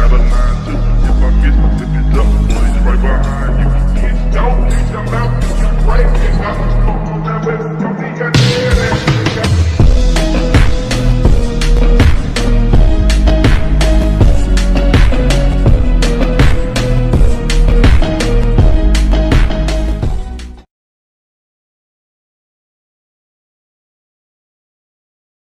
got a line too. If I miss, I'll flip it up. It's right behind you. Please don't.